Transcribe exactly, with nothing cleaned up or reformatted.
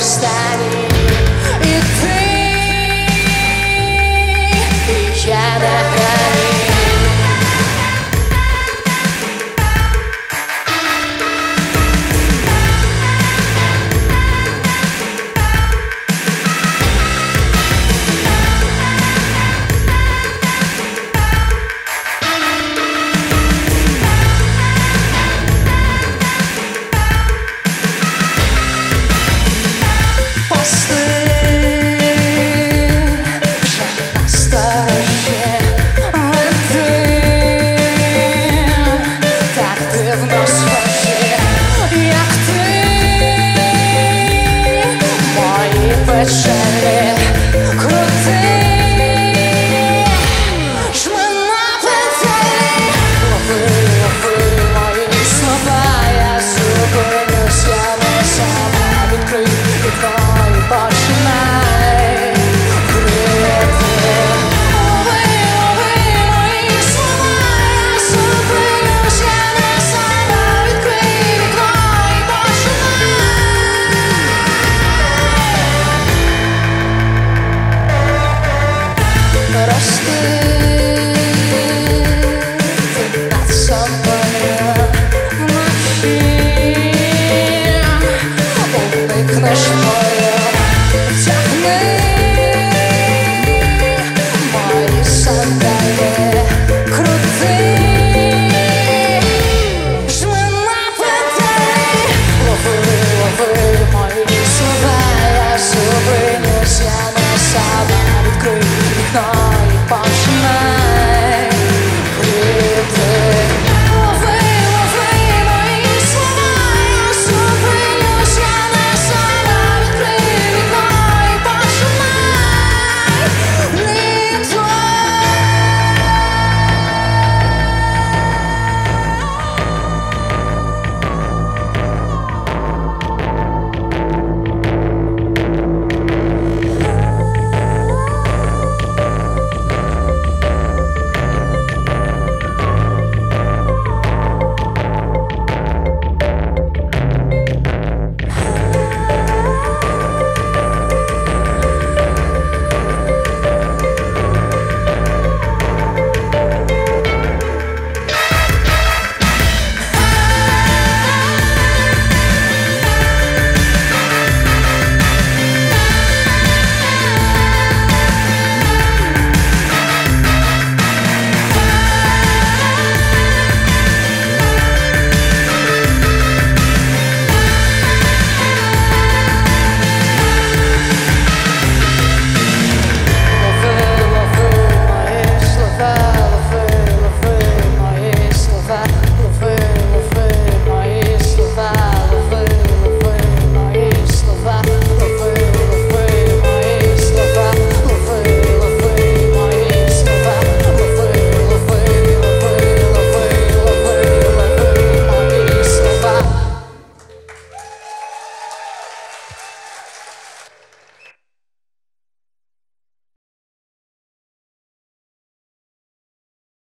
standing